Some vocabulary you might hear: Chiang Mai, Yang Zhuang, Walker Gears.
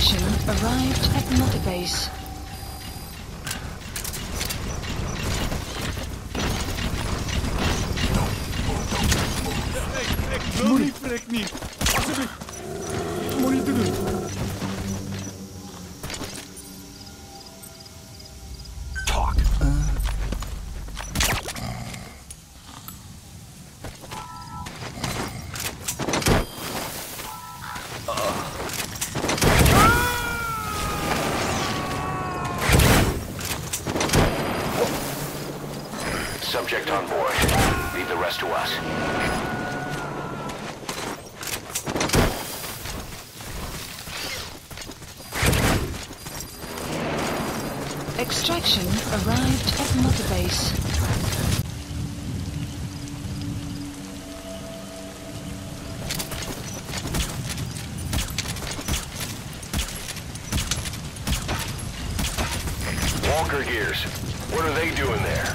section arrived at another base. Subject on board. Leave the rest to us. Extraction arrived at Mother Base. Walker Gears. What are they doing there?